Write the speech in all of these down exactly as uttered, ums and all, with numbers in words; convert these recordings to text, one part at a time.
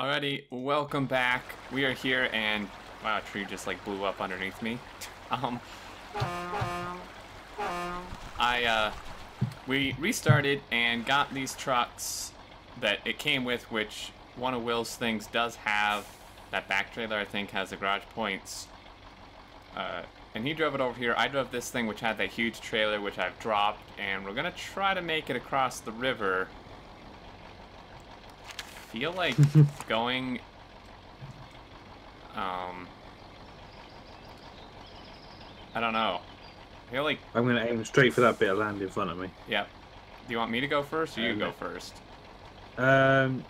Alrighty, welcome back. We are here and wow, a tree just like blew up underneath me. um, I, uh, we restarted and got these trucks that it came with, which one of Will's things does have. That back trailer, I think, has the garage points. Uh, and he drove it over here. I drove this thing, which had that huge trailer, which I've dropped. And we're going to try to make it across the river. Feel like going... Um... I don't know. I feel like... I'm going to aim straight for that bit of land in front of me. Yep. Do you want me to go first, or um, you go first? Um...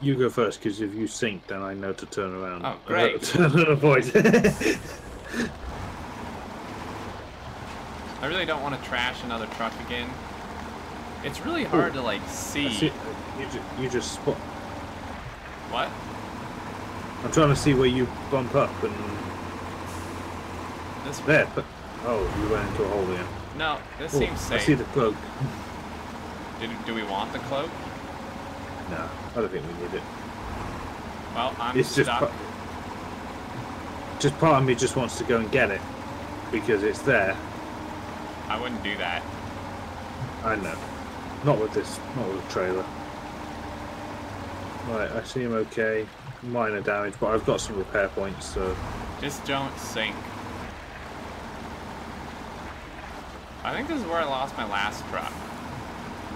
You go first, because if you sink, then I know to turn around. Oh, great. Turn and avoid. I really don't want to trash another truck again. It's really hard Ooh. to, like, see. see. You, just, you just spot. What? I'm trying to see where you bump up and... This there. But... Oh, you ran into a hole again. No, this Ooh, seems safe. I see the cloak. Did, do we want the cloak? No, I don't think we need it. Well, I'm it's stuck. Just part, just part of me just wants to go and get it, because it's there. I wouldn't do that. I know. Not with this, not with the trailer. Right, I see him okay. Minor damage, but I've got some repair points, so... Just don't sink. I think this is where I lost my last truck.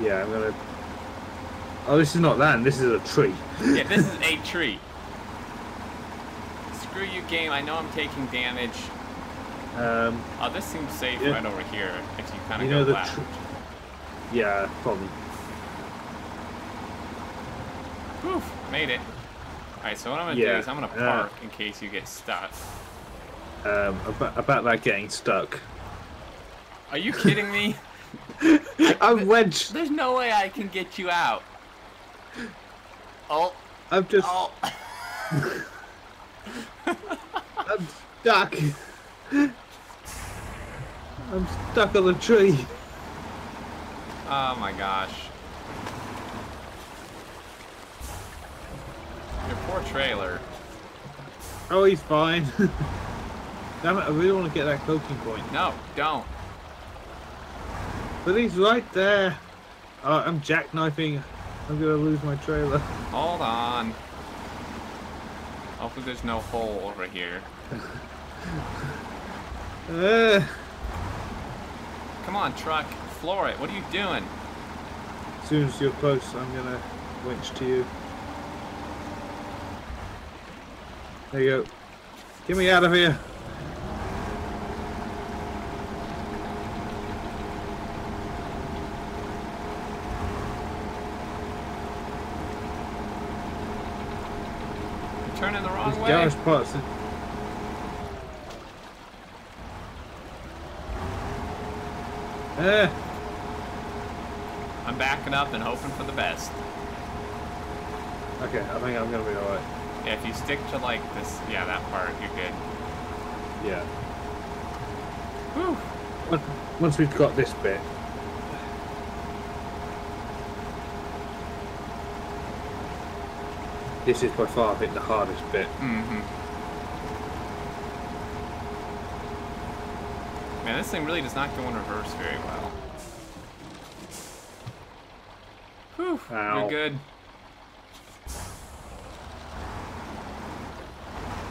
Yeah, I'm gonna... Oh, this is not land, this is a tree. Yeah, this is a tree. Screw you, game, I know I'm taking damage. Um, oh, this seems safe yeah. right over here, if you kind of go left. Yeah, probably. Oof, made it. Alright, so what I'm going to yeah. do is I'm going to park uh, in case you get stuck. Um, about, about that getting stuck. Are you kidding me? I, I'm wedged. There's no way I can get you out. Oh, I'm just. Oh. I'm stuck. I'm stuck on the tree. Oh my gosh. Your poor trailer. Oh, he's fine. Damn it! I really want to get that cloaking point. No, don't. But he's right there. Uh, I'm jackknifing. I'm gonna lose my trailer. Hold on. Hopefully there's no hole over here. uh. Come on, truck. Floor it. What are you doing? As soon as you're close, I'm gonna winch to you. There you go. Get me out of here. Turning the wrong way. Garage parts. Eh. I'm backing up and hoping for the best. Okay, I think I'm gonna be alright. Yeah, if you stick to like this, yeah, that part, you're good. Yeah. Whew. Once we've got this bit. This is by far, I think, the hardest bit. Mm-hmm. Man, this thing really does not go in reverse very well. Whew, Ow. You're good.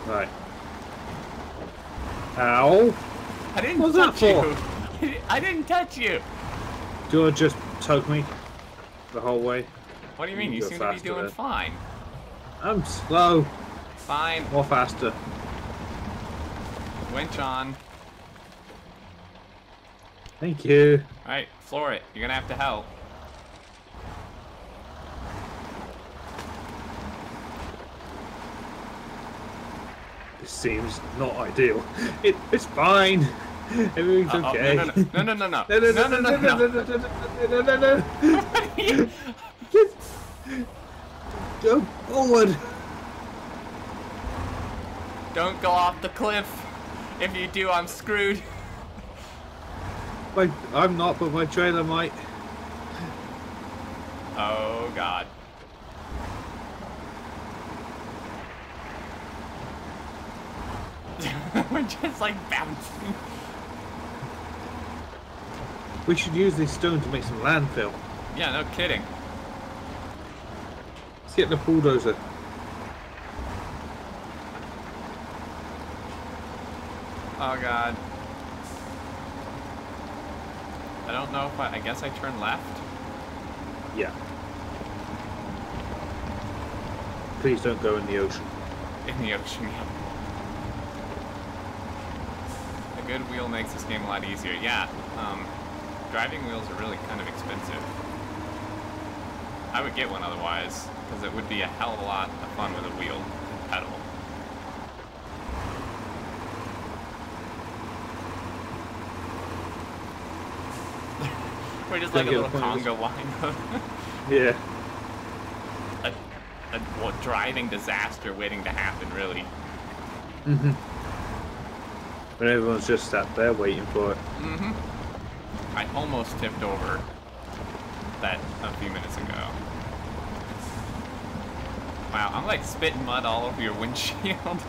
Right. Ow! I didn't What's touch that for? you! I didn't touch you! Do you want to just toke me the whole way? What do you mean? You, you seem to be doing then. fine. I'm slow. Fine. Or faster. Winch on. Thank you. Alright, floor it. You're gonna have to help. This seems not ideal. It, it's fine. Everything's uh, okay. Oh, no, no, no, no, no, no, no, no, no, no, no, no, no, no, no. Go forward! Don't go off the cliff! If you do, I'm screwed! My, I'm not, but my trailer might. Oh god. We're just like bouncing. We should use this stone to make some landfill. Yeah, no kidding. Let's get the bulldozer. Oh god. I don't know if I... I guess I turn left? Yeah. Please don't go in the ocean. In the ocean, yeah. A good wheel makes this game a lot easier. Yeah, um, driving wheels are really kind of expensive. I would get one otherwise, because it would be a hell of a lot of fun with a wheel and pedal. We're just like a little conga lineup. Yeah. A, a well, driving disaster waiting to happen, really. Mm-hmm. When everyone's just sat there waiting for it. Mm-hmm. I almost tipped over that a few minutes ago. Wow, I'm like spitting mud all over your windshield.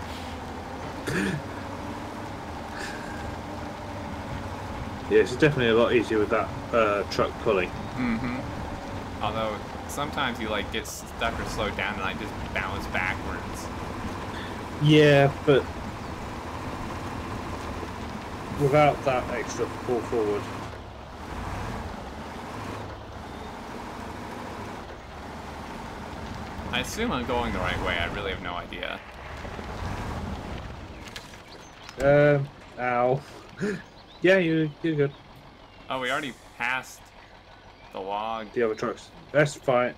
Yeah, it's definitely a lot easier with that uh, truck pulley. Mm-hmm. Although sometimes you like get stuck or slowed down, and I just bounce backwards. Yeah, but without that extra pull forward. I assume I'm going the right way. I really have no idea. Um. Uh, ow. Yeah, you, you're good. Oh, we already passed the log. The other trucks. That's fine.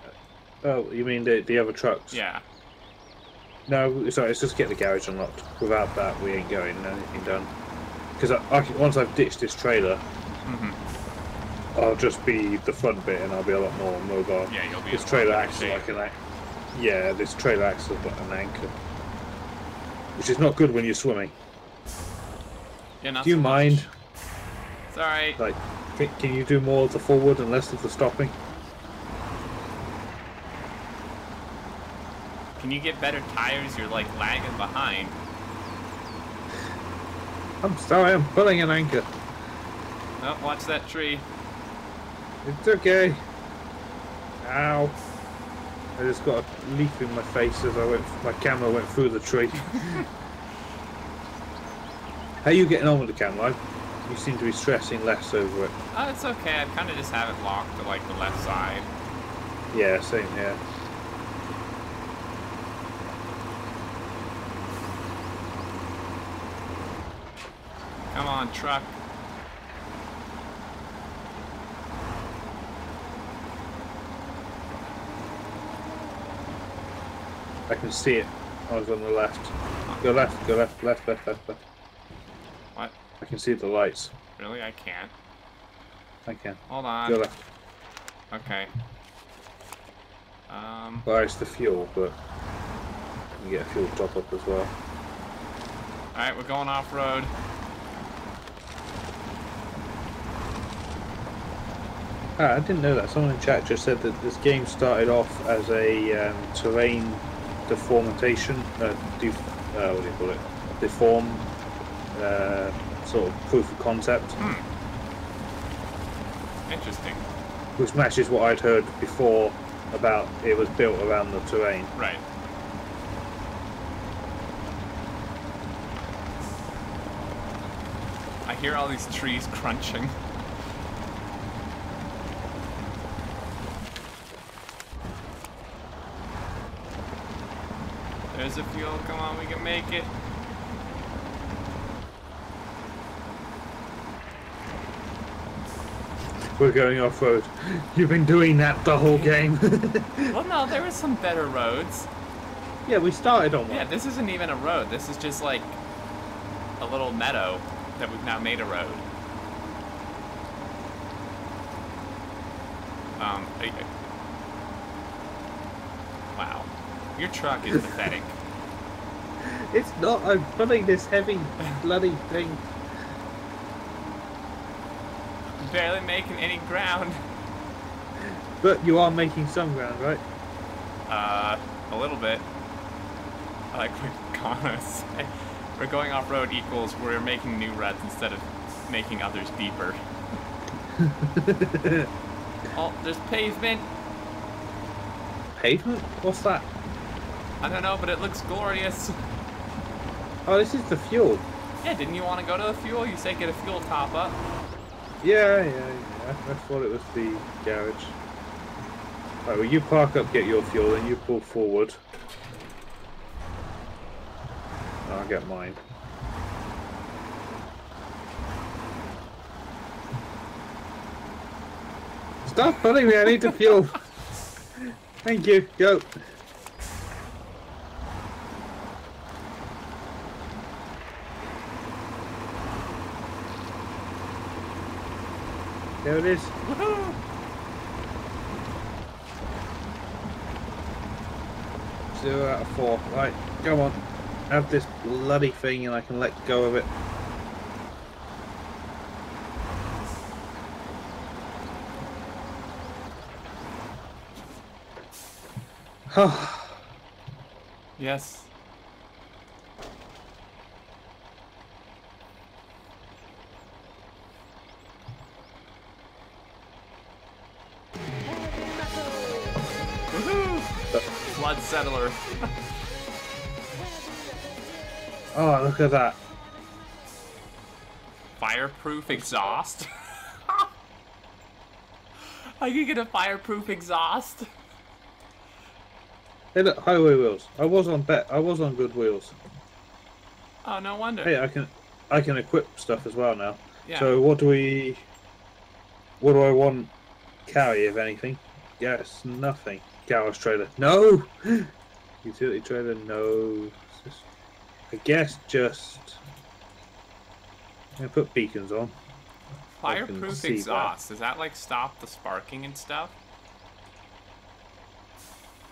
Oh, you mean the, the other trucks? Yeah. No, sorry, let's just get the garage unlocked. Without that, we ain't going anything done. Because I, I, once I've ditched this trailer, mm-hmm. I'll just be the front bit and I'll be a lot more mobile. Yeah, you'll be this trailer acts like an anchor. Yeah, this trailer acts like an anchor. Which is not good when you're swimming. Yeah, not Do you so mind? Much. Alright. Like, can you do more of the forward and less of the stopping? Can you get better tires? You're like lagging behind. I'm sorry, I'm pulling an anchor. Oh, watch that tree. It's okay. Ow. I just got a leaf in my face as I went. My camera went through the tree. How are you getting on with the camera? You seem to be stressing less over it. Oh, it's okay. I kind of just have it locked to, like, the left side. Yeah, same here. Come on, truck. I can see it. I was on the left. Go left, go left, left, left, left, left. What? I can see the lights. Really? I can't. I can. Hold on. Go left. Okay. Um. Well, it's the fuel, but you get a fuel top up as well. Alright, we're going off road. Ah, I didn't know that. Someone in chat just said that this game started off as a um, terrain deformation. Uh, def uh, what do you call it? Deform. Uh, sort of proof of concept. Hmm. Interesting. Which matches what I'd heard before about it was built around the terrain. Right. I hear all these trees crunching. There's a fuel. Come on, we can make it. We're going off-road. You've been doing that the whole game. Well, no, there were some better roads. Yeah, we started on one. Yeah, this isn't even a road. This is just like a little meadow that we've now made a road. Um, wow. Your truck is pathetic. It's not. I'm pulling this heavy bloody thing. Barely making any ground. But you are making some ground, right? Uh, a little bit. Like what Connor said. We're going off-road equals we're making new ruts instead of making others deeper. Oh, there's pavement. Pavement? What's that? I don't know, but it looks glorious. Oh, this is the fuel. Yeah, didn't you want to go to the fuel? You said get a fuel top up. Yeah, yeah, yeah. I thought it was the garage. Alright, well, you park up, get your fuel, and you pull forward. I'll get mine. Stop pulling me, I need the fuel. Thank you, go. There it is. Woohoo! Zero out of four. Right, come on. Have this bloody thing and I can let go of it. Yes. Blood settler. Oh, look at that. Fireproof exhaust? I could get a fireproof exhaust. Hey look, highway wheels. I was on bet I was on good wheels. Oh, no wonder. Hey, I can I can equip stuff as well now. Yeah. So what do we what do I want carry if anything? Yes, nothing. Garage trailer. No! Utility trailer, no. I guess just I'm gonna put beacons on. Fireproof exhaust. That. Does that like stop the sparking and stuff?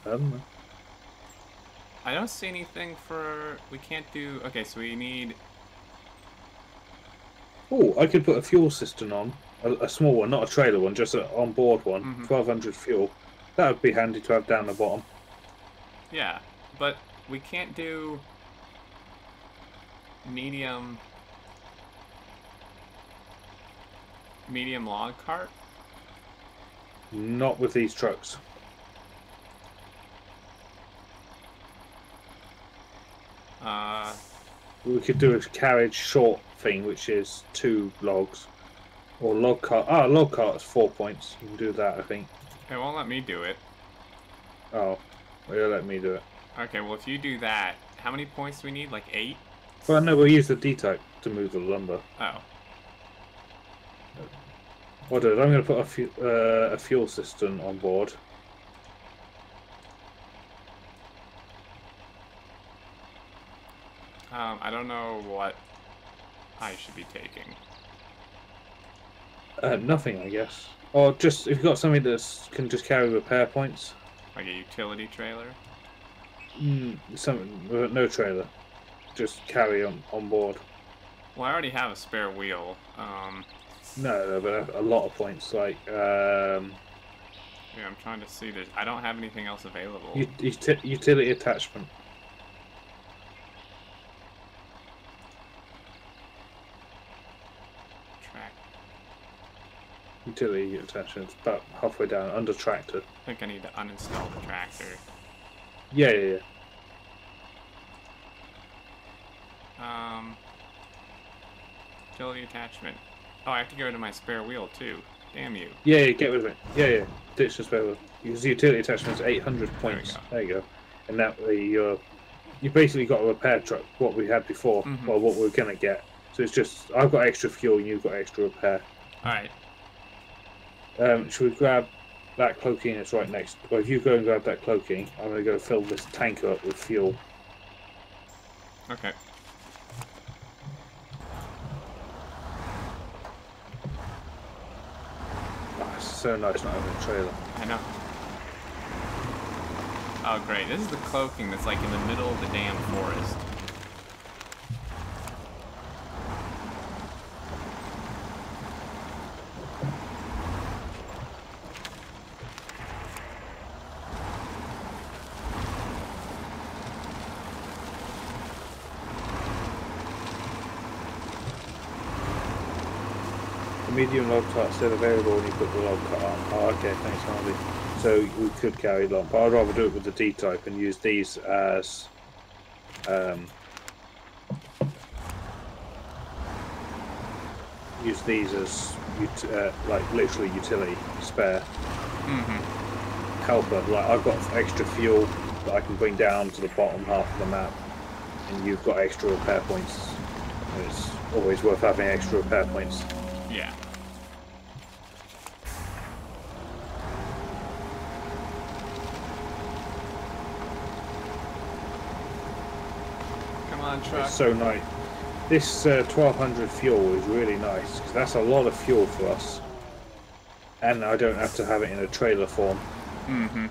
I don't know. I don't see anything for we can't do. Okay, so we need. Oh, I could put a fuel cistern on, a, a small one, not a trailer one, just an on-board one, mm-hmm. twelve hundred fuel. That would be handy to have down the bottom. Yeah, but we can't do. Medium, medium log cart? Not with these trucks. Uh, we could do a carriage short thing, which is two logs, or log cart. Ah, log cart is four points. You can do that, I think. It won't let me do it. Oh, it'll let me do it. Okay, well if you do that, how many points do we need? Like eight? Well, no, we'll use the D-type to move the lumber. Oh. What did I'm going to put a, fu uh, a fuel cistern on board. Um, I don't know what I should be taking. Uh, nothing, I guess. Or just, if you've got something that can just carry repair points. Like a utility trailer? Mm, some, no trailer. Just carry on on board. Well, I already have a spare wheel. Um, no, no, but a lot of points. Like, um, yeah, I'm trying to see. There's, I don't have anything else available. Ut utility attachment. Track. Utility attachment. It's about halfway down under tractor. I think I need to uninstall the tractor. Yeah, yeah, yeah. Um, utility attachment. Oh, I have to go to my spare wheel too. Damn you. Yeah, yeah, get rid of it. Yeah, yeah. Ditch the spare wheel. Because the utility attachment's eight hundred points. There, there you go. And that way, uh, you basically got a repair truck, what we had before, mm-hmm. or what we we're gonna get. So it's just I've got extra fuel, and you've got extra repair. All right. Um, should we grab that cloaking? It's right next. Well, if you go and grab that cloaking, I'm gonna go fill this tanker up with fuel. Okay. So nice not having a trailer. I know. Oh great, this is the cloaking that's like in the middle of the damn forest. medium log cuts still available when you put the log cut on. Oh, okay, thanks, Harvey. So we could carry long, but I'd rather do it with the D-type and use these as um, use these as uh, like literally utility spare mm-hmm. helper. Like I've got extra fuel that I can bring down to the bottom half of the map, and you've got extra repair points. It's always worth having extra repair points. Yeah. Come on, truck. It's so nice. This uh, twelve hundred fuel is really nice because that's a lot of fuel for us, and I don't have to have it in a trailer form. Mm-hmm.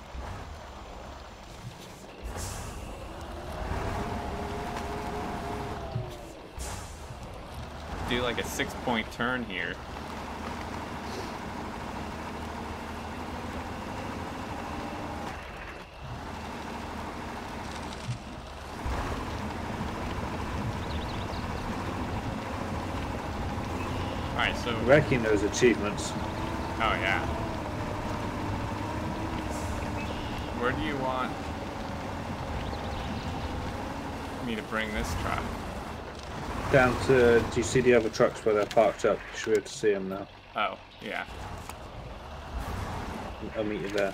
Do like a six-point turn here. All right, so wrecking those achievements. Oh yeah. Where do you want me to bring this truck? Down to, do you see the other trucks where they're parked up? You should be able to see them now. Oh, yeah. I'll meet you there.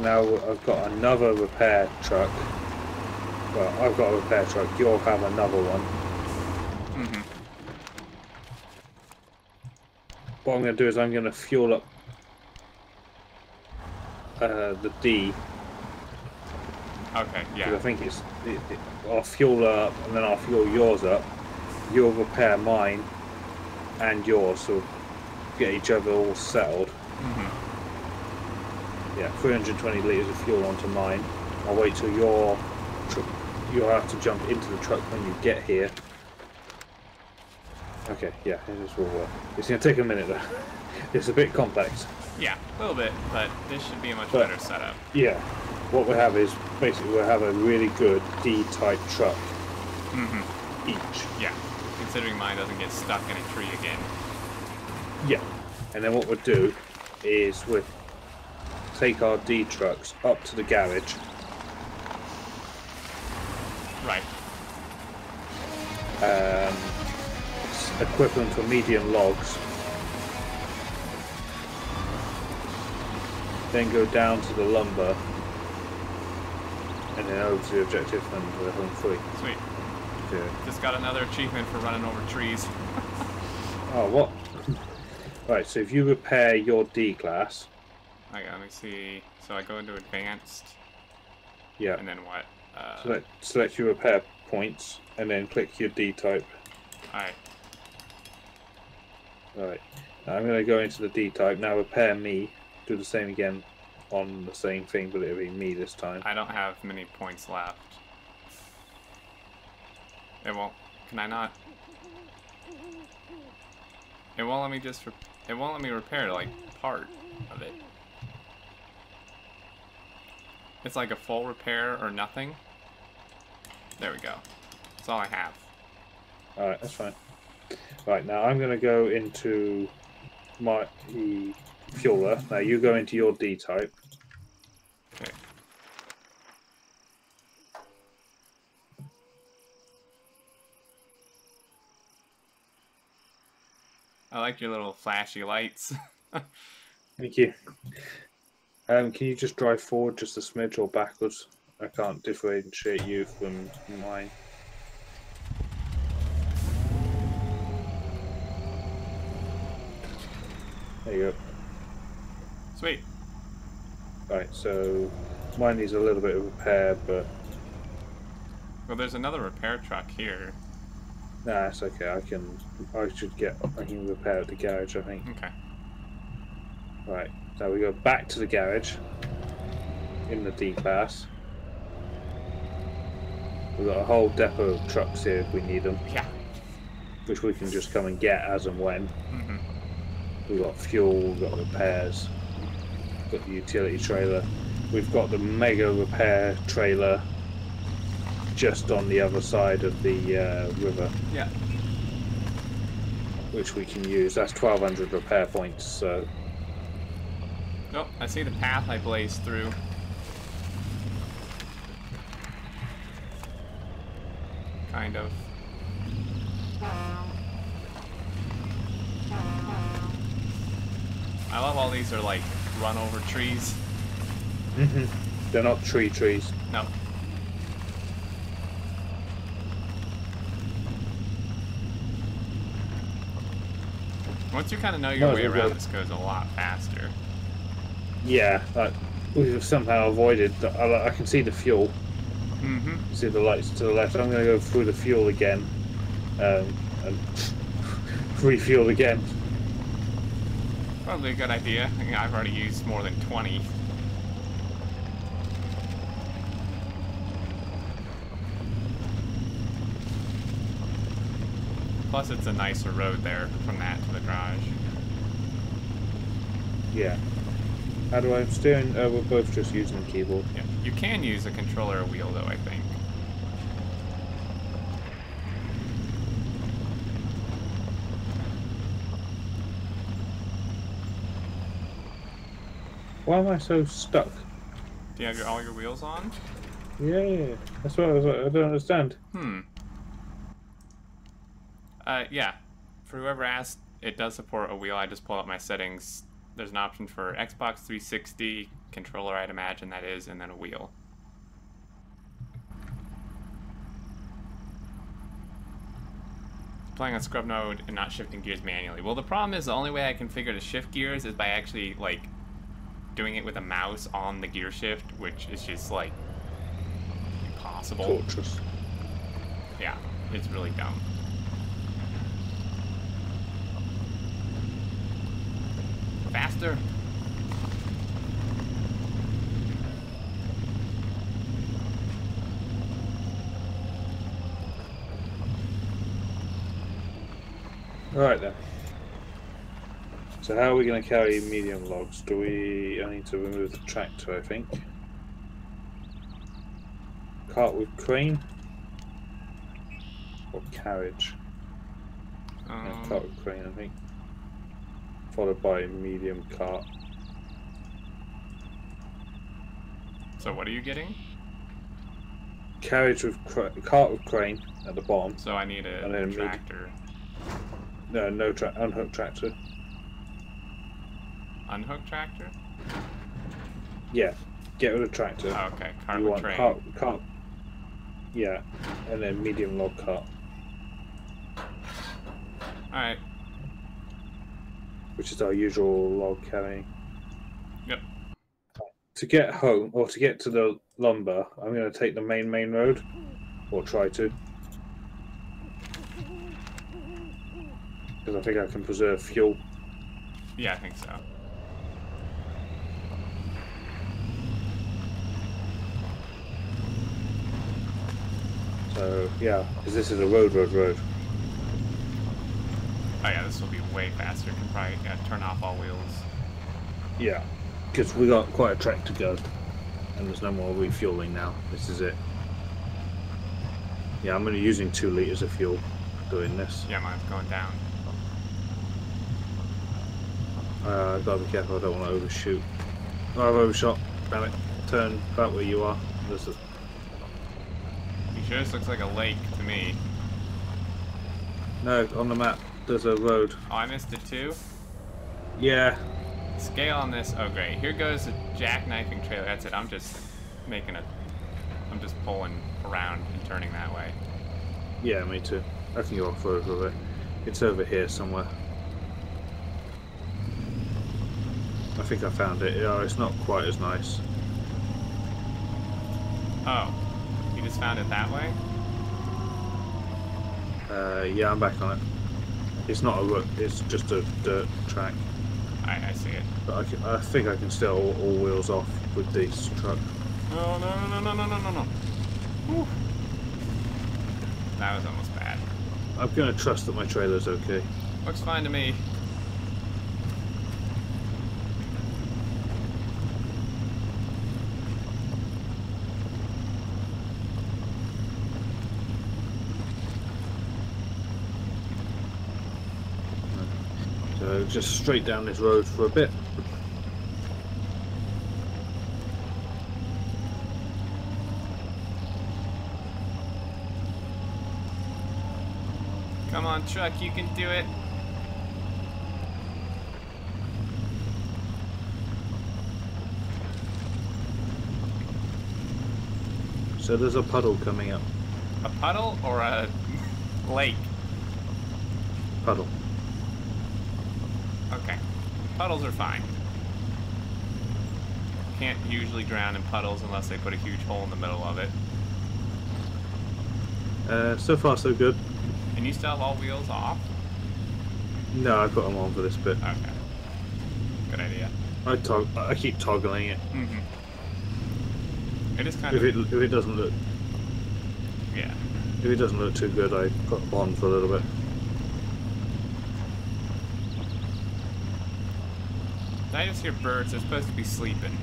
Now I've got another repair truck. Well, I've got a repair truck. You'll have another one. Mm-hmm. What I'm going to do is I'm going to fuel up uh, the D. Okay. Yeah. I think it's. It, it, I'll fuel up, and then I'll fuel yours up. You'll repair mine, and yours. So we'll get each other all settled. Mm-hmm. Yeah, three hundred twenty litres of fuel onto mine. I'll wait till your truck. You'll have to jump into the truck when you get here. Okay, yeah, this will work. It's going to take a minute though. It's a bit complex. Yeah, a little bit, but this should be a much but, better setup. Yeah, what we have is basically we'll have a really good D-type truck mm-hmm. each. Yeah, considering mine doesn't get stuck in a tree again. Yeah, and then what we'll do is we'll take our D trucks up to the garage. Right. Um, equip them for medium logs. Then go down to the lumber. And then over to the objective and the home free. Sweet. Yeah. Just got another achievement for running over trees. Oh, what? Right, so if you repair your D class. Okay, let me see. So I go into advanced. Yeah. And then what? Uh, select, select your repair points, and then click your D type. Alright. Alright. I'm going to go into the D type. Now repair me. Do the same again on the same thing, but it'll be me this time. I don't have many points left. It won't. Can I not? It won't let me just. Re it won't let me repair, like, part of it. It's like a full repair or nothing. There we go. That's all I have. Alright, that's fine. Right, now I'm going to go into my e fueler. Now you go into your D type. Okay. I like your little flashy lights. Thank you. Um, can you just drive forward just a smidge or backwards? I can't differentiate you from mine. There you go. Sweet. Right, so mine needs a little bit of repair, but... Well, there's another repair truck here. Nah, it's okay. I can... I should get... I can repair at the garage, I think. Okay. Right. So we go back to the garage in the D class. We've got a whole depot of trucks here if we need them. Yeah. Which we can just come and get as and when. Mm-hmm. We've got fuel, we've got repairs, we've got the utility trailer. We've got the mega repair trailer just on the other side of the uh, river. Yeah. Which we can use. That's twelve hundred repair points, so... Oh, I see the path I blazed through. Kind of. I love all these are like run over trees. Mm-hmm. They're not tree trees. No. Once you kind of know your no, way around, good. This goes a lot faster. Yeah, like we've somehow avoided. The, I, I can see the fuel. Mm-hmm. See the lights to the left. I'm going to go through the fuel again, um, and refuel again. Probably a good idea. I mean, I've already used more than twenty. Plus, it's a nicer road there from that to the garage. Yeah. How do I steer? Uh, we're both just using the keyboard. Yeah. You can use a controller wheel, though, I think. Why am I so stuck? Do you have your, all your wheels on? Yeah, that's what I was like. I don't understand. Hmm. Uh, yeah. For whoever asked, it does support a wheel. I just pulled up my settings. There's an option for Xbox three sixty, controller, I'd imagine that is, and then a wheel. Playing on scrub mode and not shifting gears manually. Well, the problem is the only way I can figure to shift gears is by actually, like, doing it with a mouse on the gear shift, which is just, like, impossible. Torturous. Yeah, it's really dumb. Faster. Alright then. So how are we going to carry medium logs? Do we... I need to remove the tractor, I think. Cart with crane? Or carriage? Um. Yeah, cart with crane, I think. Followed by medium cart. So what are you getting? Carriage with cra cart with crane at the bottom. So I need a and then tractor. No, no tra unhooked tractor. Unhooked tractor? Yeah, get rid of tractor. Oh, okay, cart you with want crane. Cart, cart. Yeah, and then medium log cart. All right. Which is our usual log carrying. Yep. To get home, or to get to the lumber, I'm going to take the main main road, or try to. Because I think I can preserve fuel. Yeah, I think so. So, yeah, because this is a road, road, road. Oh yeah, this will be way faster. You can probably uh, turn off all wheels. Yeah, because we got quite a trek to go, and there's no more refueling now. This is it. Yeah, I'm only using two liters of fuel doing this. Yeah, mine's going down. Uh, I've got to be careful. I don't want to overshoot. Oh, I've overshot. Damn it! Turn back where you are. This is. You sure this looks like a lake to me? No, on the map. There's a road. Oh, I missed it too? Yeah. Scale on this. Oh, great. Here goes the jackknifing trailer. That's it. I'm just making a... I'm just pulling around and turning that way. Yeah, me too. I can go off-road with it. It's over here somewhere. I think I found it. Oh, it's not quite as nice. Oh. You just found it that way? Uh, yeah, I'm back on it. It's not a road, it's just a dirt track. I, I see it. But I, can, I think I can still all, all wheels off with this truck. No, no, no, no, no, no, no, no. Whew. That was almost bad. I'm going to trust that my trailer's okay. Looks fine to me. So just straight down this road for a bit. Come on, truck, you can do it. So there's a puddle coming up. A puddle or a lake? Puddle. Okay. Puddles are fine. Can't usually drown in puddles unless they put a huge hole in the middle of it. Uh, so far, so good. Can you still have all wheels off? No, I put them on for this bit. Okay. Good idea. I tog I keep toggling it. Mm-hmm. It is kind if of. It, if it doesn't look. Yeah. If it doesn't look too good, I put them on for a little bit. I just hear birds. They're supposed to be sleeping.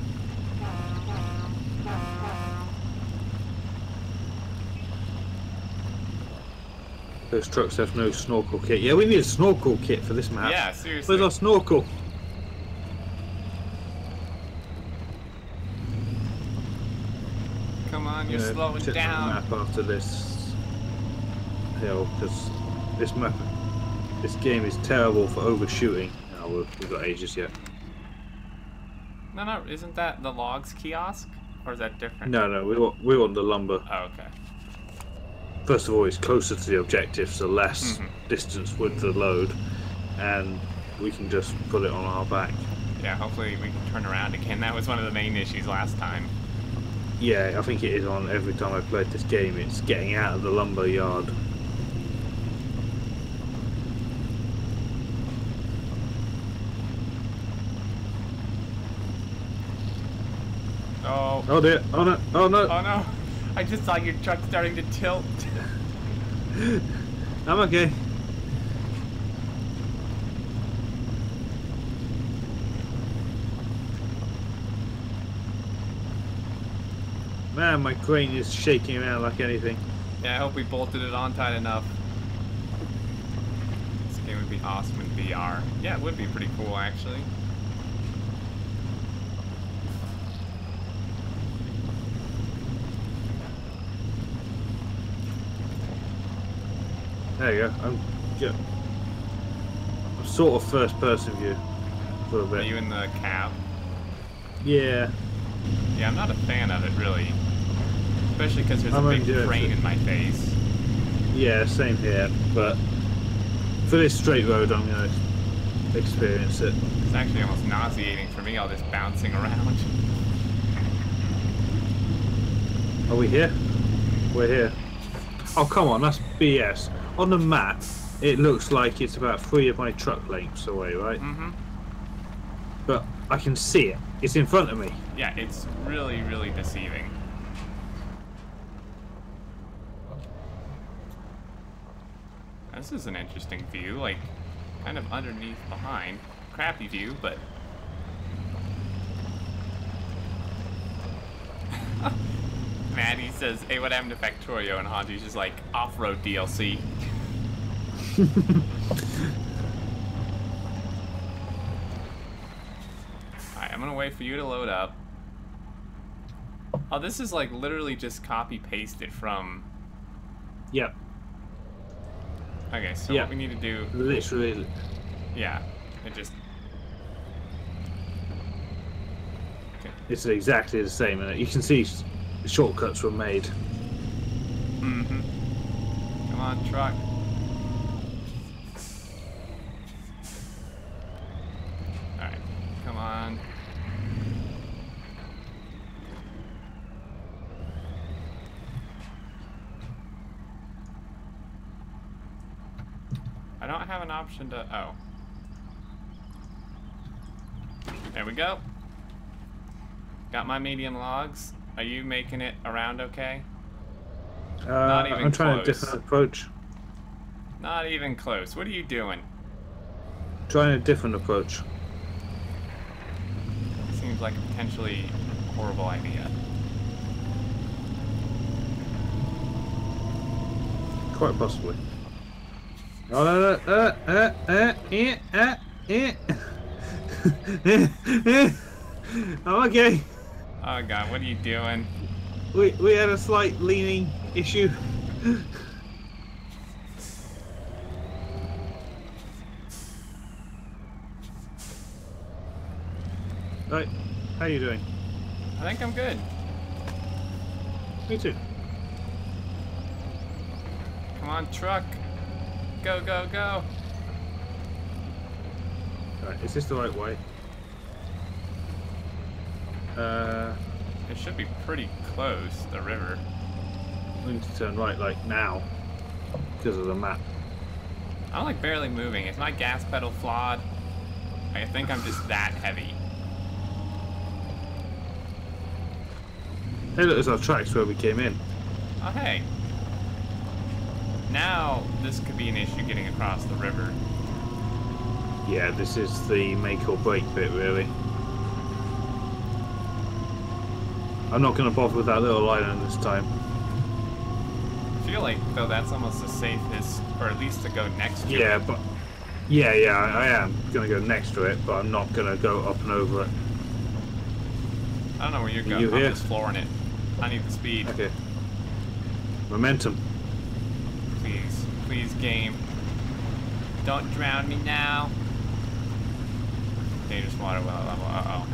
Those trucks have no snorkel kit. Yeah, we need a snorkel kit for this map. Yeah, seriously. Where's our snorkel? Come on, you're yeah, slowing down. Map after this hill, because this map, this game is terrible for overshooting. Oh, no, we've got ages yet. No, no, isn't that the logs kiosk, or is that different? No, no, we want we want the lumber. Oh, okay. First of all, it's closer to the objective, so less mm-hmm. distance with the load, and we can just put it on our back. Yeah, hopefully we can turn around again. That was one of the main issues last time. Yeah, I think it is on every time I played this game. It's getting out of the lumber yard. Oh. Oh dear. Oh no. Oh no. Oh no. I just saw your truck starting to tilt. I'm okay. Man, my crane is shaking around like anything. Yeah, I hope we bolted it on tight enough. This game would be awesome in V R. Yeah, it would be pretty cool, actually. There you go. I'm, yeah. I'm sort of first-person view for a bit. Are you in the cab? Yeah. Yeah, I'm not a fan of it really, especially because there's I'm a big crane in my face. Yeah, same here. But for this straight road, I'm gonna experience it. It's actually almost nauseating for me, all this bouncing around. Are we here? We're here. Oh come on, that's B S. On the map, it looks like it's about three of my truck lengths away, right? Mm-hmm. But I can see it. It's in front of me. Yeah, it's really, really deceiving. This is an interesting view, like, kind of underneath, behind. Crappy view, but... Maddie says, hey, what happened to Factorio? And Hanji's just like, off-road D L C. Alright, I'm gonna wait for you to load up. Oh, this is like literally just copy-pasted from... Yep. Okay, so yep. What we need to do... Literally. Yeah, it just... Okay. It's exactly the same, isn't it? You can see... shortcuts were made. Mm-hmm. Come on, truck. Alright, come on. I don't have an option to... Oh. There we go. Got my medium logs. Are you making it around okay? Uh, Not even I'm trying close. a different approach. Not even close. What are you doing? Trying a different approach. Seems like a potentially horrible idea. Quite possibly. Oh, no, no, uh, uh, uh, eh, uh, eh. I'm okay. Oh god, what are you doing? We we had a slight leaning issue. Right, how are you doing? I think I'm good. Me too. Come on, truck. Go, go, go. Alright, is this the right way? Uh, it should be pretty close, the river. We need to turn right, like, now. Because of the map. I'm, like, barely moving. Is my gas pedal flawed? I think I'm just that heavy. Hey, look, there's our tracks where we came in. Oh, hey. Now, this could be an issue getting across the river. Yeah, this is the make or break bit, really. I'm not going to bother with that little island this time. I feel like, though, that's almost the safest, or at least to go next to it. Yeah, but... Yeah, yeah, I am going to go next to it, but I'm not going to go up and over it. I don't know where you're going. You I'm here? just flooring it. I need the speed. Okay. Momentum. Please. Please, game. Don't drown me now. Dangerous water well level. Uh-oh.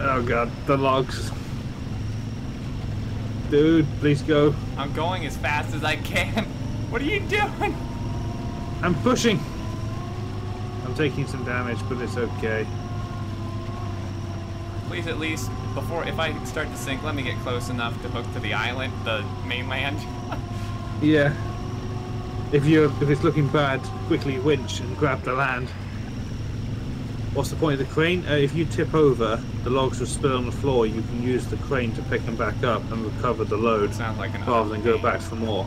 Oh god, the logs. Dude, please go. I'm going as fast as I can. What are you doing? I'm pushing. I'm taking some damage, but it's okay. Please, at least, before, if I start to sink, let me get close enough to hook to the island, the mainland. Yeah. If you're, if it's looking bad, quickly winch and grab the land. What's the point of the crane? Uh, if you tip over, the logs will spill on the floor. You can use the crane to pick them back up and recover the load, sounds like an rather than go game. back for more.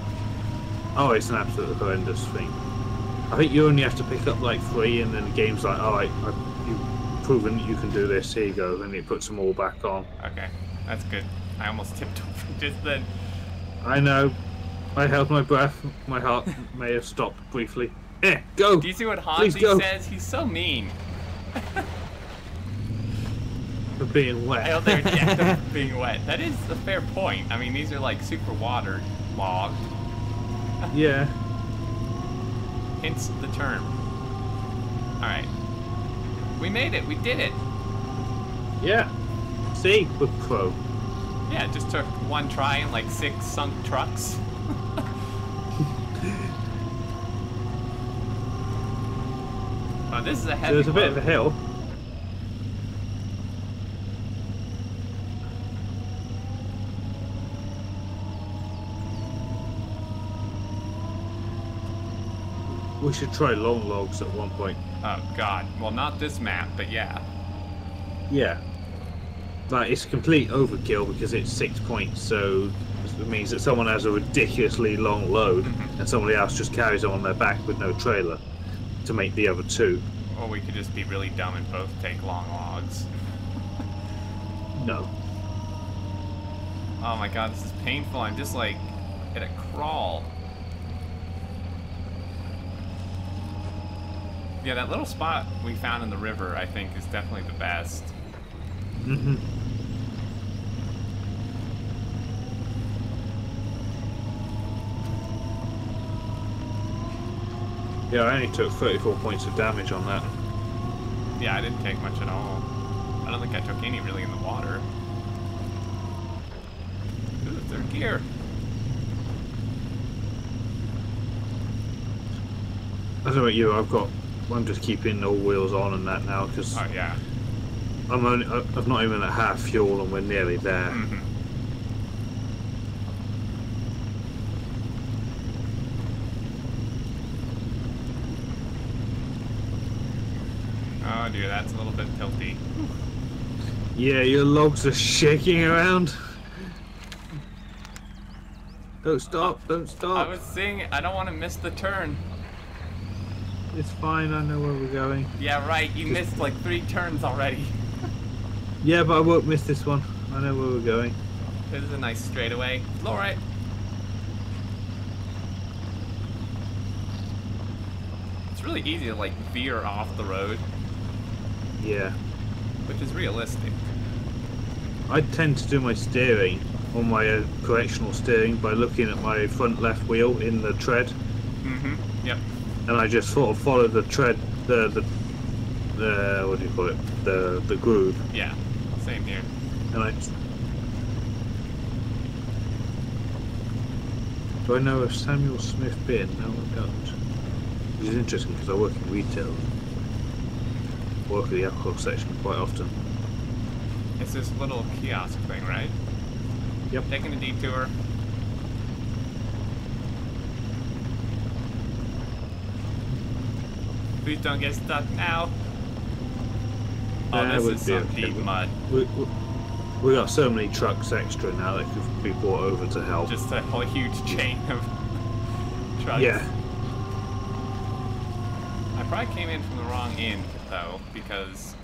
Oh, it's an absolutely horrendous thing. I think you only have to pick up like three, and then the game's like, all right, I've, you've proven that you can do this. Here you go, and it puts them all back on. Okay, that's good. I almost tipped over just then. I know. I held my breath. My heart may have stopped briefly. Eh, go! Do you see what Hansi says? He's so mean. For being wet. I hope they reject them for being wet. That is a fair point. I mean, these are like super watered, logged. Yeah. Hence the term. Alright. We made it. We did it. Yeah. See? We're pro. Yeah, it just took one try and like six sunk trucks. Oh, this is a heavy There's a bit of a hill. We should try long logs at one point. Oh god. Well, not this map, but yeah. Yeah. Like, it's complete overkill because it's six points, so it means that someone has a ridiculously long load mm-hmm. and somebody else just carries them on their back with no trailer to make the other two. Or we could just be really dumb and both take long logs. No. Oh my god, this is painful. I'm just like at a crawl. Yeah, that little spot we found in the river, I think, is definitely the best. Mm-hmm. Yeah, I only took thirty-four points of damage on that. Yeah, I didn't take much at all. I don't think I took any really in the water. Ooh, third gear. I don't know about you, I've got... I'm just keeping all wheels on and that now, because... Oh, yeah. I'm only... I'm not even at half fuel and we're nearly there. Mm-hmm. Oh dear, that's a little bit tilty. Yeah, your logs are shaking around. Don't stop, don't stop. I was singing. I don't want to miss the turn. It's fine, I know where we're going. Yeah, right, you missed like three turns already. Yeah, but I won't miss this one. I know where we're going. This is a nice straightaway. It's alright. It's really easy to like veer off the road. Yeah. Which is realistic. I tend to do my steering on my uh, correctional steering by looking at my front left wheel in the tread. Mm-hmm. Yep. And I just sort of follow the tread, the, the, the, what do you call it, the, the groove. Yeah, same here. And I, do I know of Samuel Smith Beard? No, I don't. Which is interesting because I work in retail. I work at the alcohol section quite often. It's this little kiosk thing, right? Yep. Taking a detour. Please don't get stuck now. Oh, yeah, this is some deep mud. We, we, we got so many trucks extra now that could be brought over to help. Just a whole huge chain of trucks. Yeah. I probably came in from the wrong end, though, because...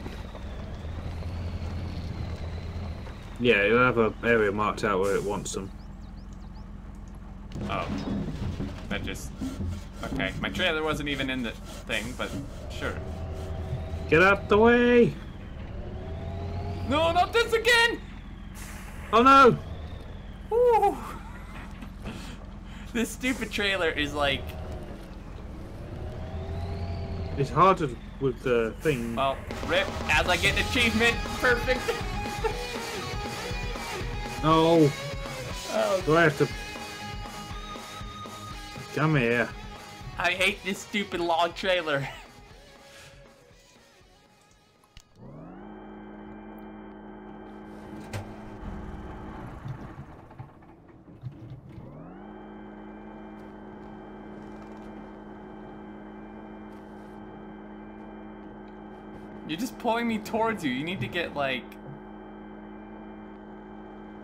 Yeah, it'll have an area marked out where it wants them. Oh. That just... Okay, my trailer wasn't even in the thing, but sure. Get out the way! No, not this again! Oh no! Ooh. This stupid trailer is like... It's harder with the thing. Well, rip, as I get an achievement, perfect! No! Oh. Do I have to... Come here. I hate this stupid log trailer. You're just pulling me towards you. You need to get like...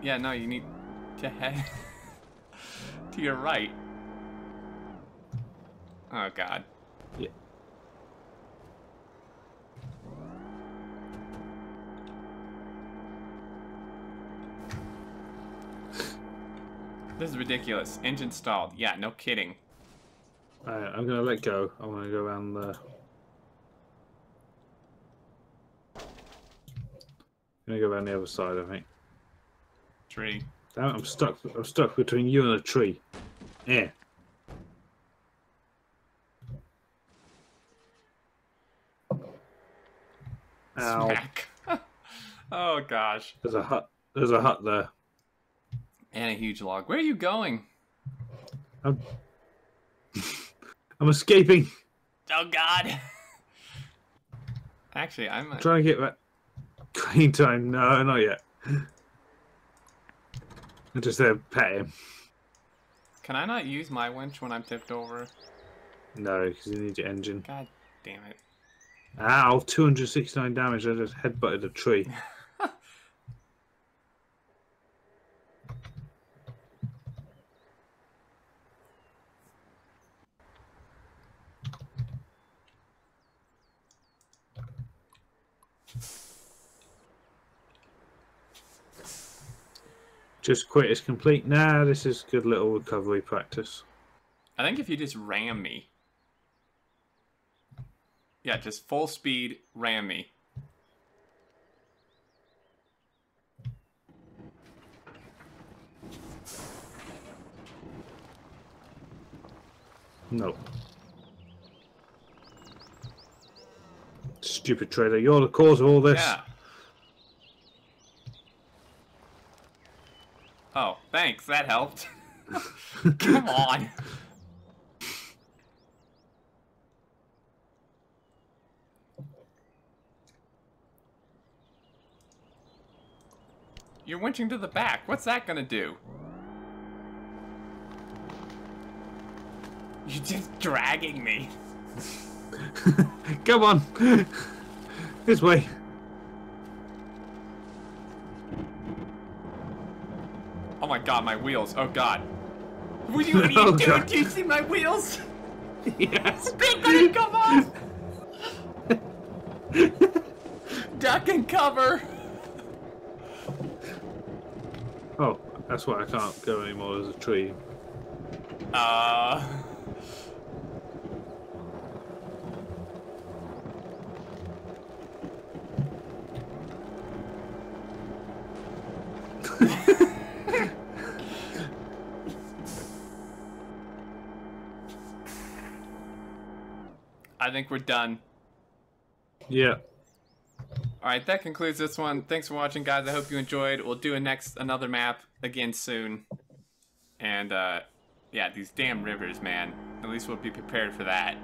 Yeah, no, you need to head to your right. Oh god. Yeah. This is ridiculous. Engine stalled. Yeah, no kidding. Alright, I'm gonna let go. I'm gonna go around the... I'm gonna go around the other side, I think. Tree. Damn it, I'm stuck. I'm stuck between you and a tree. Yeah. Smack. Oh gosh. There's a hut. There's a hut there. And a huge log. Where are you going? I'm, I'm escaping. Oh god. Actually, I'm a... trying to get back. Clean time. No, not yet. I'm just there, pet him. Can I not use my winch when I'm tipped over? No, because you need your engine. God damn it. Ow, two hundred sixty-nine damage, I just headbutted a tree. Just quit is complete. Nah, this is good little recovery practice. I think if you just ram me. Yeah, just full speed, ram me. No. Stupid trailer, you're the cause of all this. Yeah. Oh, thanks, that helped. Come on. You're winching to the back. What's that gonna do? You're just dragging me. Come on. This way. Oh my god, my wheels. Oh god. What are you doing? Oh, do you see my wheels? Yes. They're gonna come off! Duck and cover! Oh, that's why I can't go anymore. There's a tree. Uh... I think we're done. Yeah. Alright, that concludes this one. Thanks for watching, guys. I hope you enjoyed. We'll do a next another map again soon. And, uh, yeah, these damn rivers, man. At least we'll be prepared for that.